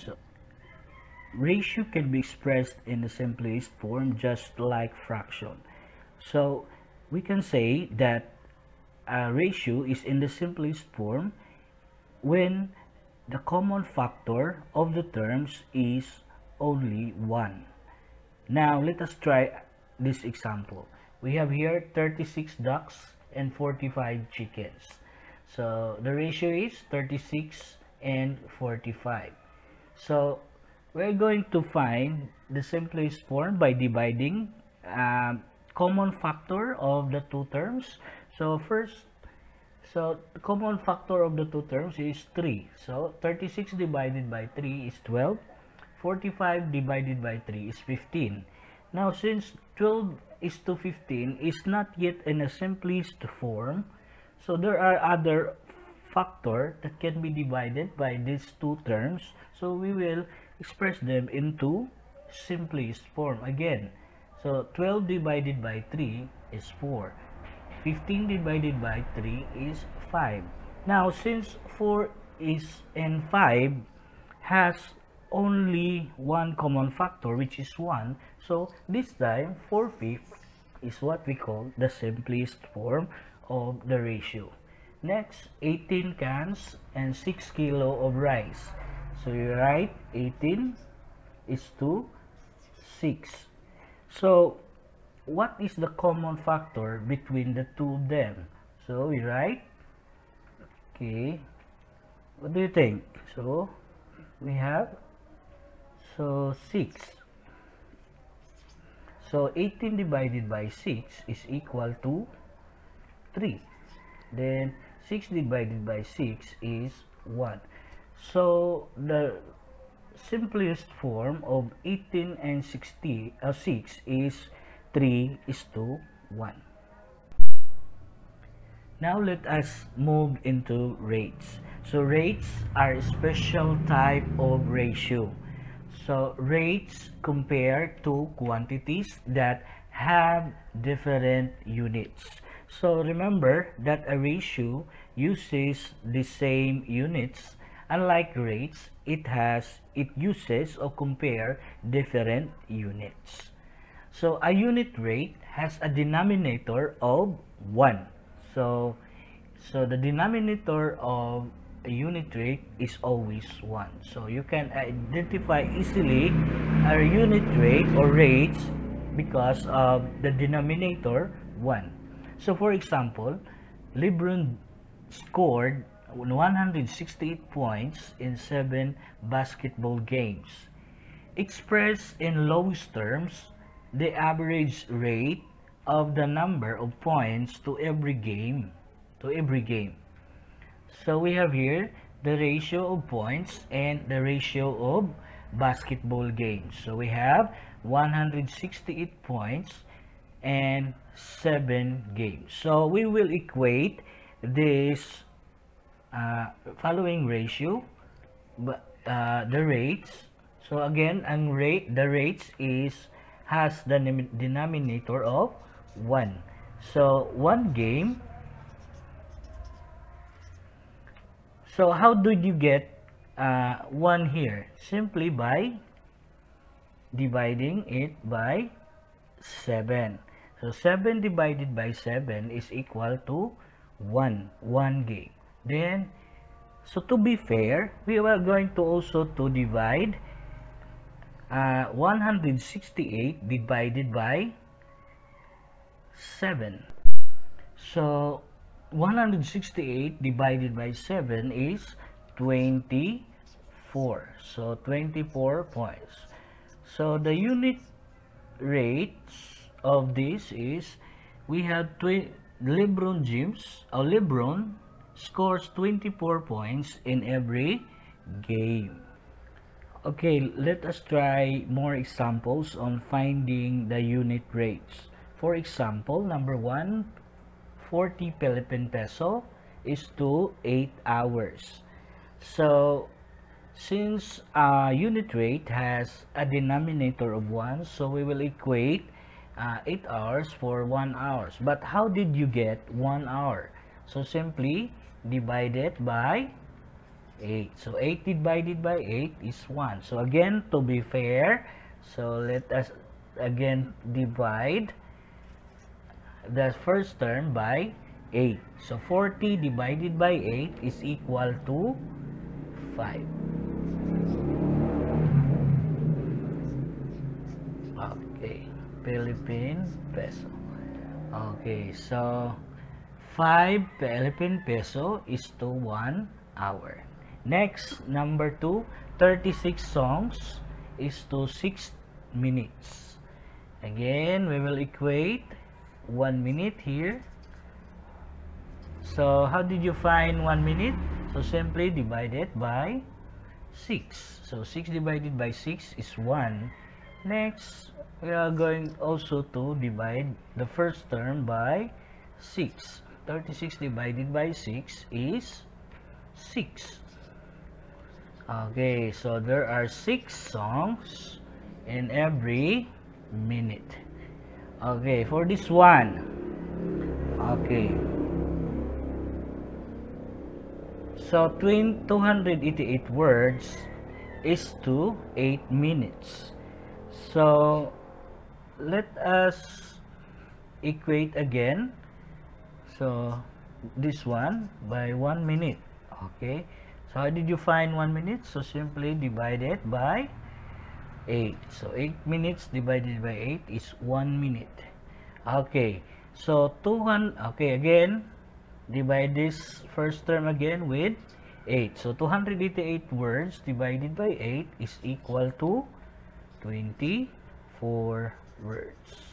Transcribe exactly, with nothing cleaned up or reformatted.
So ratio can be expressed in the simplest form, just like fraction. So we can say that a ratio is in the simplest form when the common factor of the terms is only one. Now let us try this example. We have here thirty-six ducks and forty-five chickens. So the ratio is thirty-six and forty-five. So we're going to find the simplest form by dividing uh, common factor of the two terms. So first, so the common factor of the two terms is three. So thirty-six divided by three is twelve. forty-five divided by three is fifteen. Now since twelve is to fifteen is not yet in a simplest form, so there are other factor that can be divided by these two terms, so we will express them into simplest form again. So twelve divided by three is four, fifteen divided by three is five. Now since four is and five has only one common factor, which is one, so this time four fifths is what we call the simplest form of the ratio. Next, eighteen cans and six kilo of rice. So you write eighteen is to six. So what is the common factor between the two of them? So we write, okay, what do you think? So we have, so six. So eighteen divided by six is equal to three. Then six divided by six is one. So the simplest form of eighteen and sixty, uh, six is three is to one. Now let us move into rates. So rates are a special type of ratio. So rates compare two quantities that have different units. So remember that a ratio uses the same units. Unlike rates, it has it uses or compare different units. So a unit rate has a denominator of one. So so the denominator of a unit rate is always one. So you can identify easily a unit rate or rates because of the denominator one. So for example, LeBron scored one hundred sixty-eight points in seven basketball games. Expressed in lowest terms, the average rate of the number of points to every game to every game. So we have here the ratio of points and the ratio of basketball games. So we have one hundred sixty-eight points and seven games. So we will equate this uh, following ratio, but uh, the rates. So again, ang rate the rates is has the denominator of one. So one game. So how did you get uh, one here? Simply by dividing it by seven. So seven divided by seven is equal to one, one game. Then, so to be fair, we are going to also to divide uh, one hundred sixty-eight divided by seven. So one hundred sixty-eight divided by seven is twenty-four. So twenty-four points. So the unit rates of this is we have LeBron James or LeBron scores twenty-four points in every game. Okay, let us try more examples on finding the unit rates. For example, number one, forty Philippine peso is to eight hours. So since uh, unit rate has a denominator of one, so we will equate Uh, eight hours for one hour. But how did you get one hour? So simply divide it by eight. So eight divided by eight is one. So again, to be fair, so let us again divide the first term by eight. So forty divided by eight is equal to five. Okay, Philippine peso. Okay, so five Philippine peso is to one hour. Next, number two, thirty-six songs is to six minutes. Again, we will equate one minute here. So how did you find one minute? So simply divide it by six. So six divided by six is one. Next, we are going also to divide the first term by six. thirty-six divided by six is six. Okay, so there are six songs in every minute. Okay, for this one. Okay. So two hundred eighty-eight words is to eight minutes. So let us equate again. So this one by one minute. Okay. So how did you find one minute? So simply divide it by eight. So eight minutes divided by eight is one minute. Okay. So two hundred. Okay, again, divide this first term again with eight. So two hundred eighty-eight words divided by eight is equal to twenty-four words.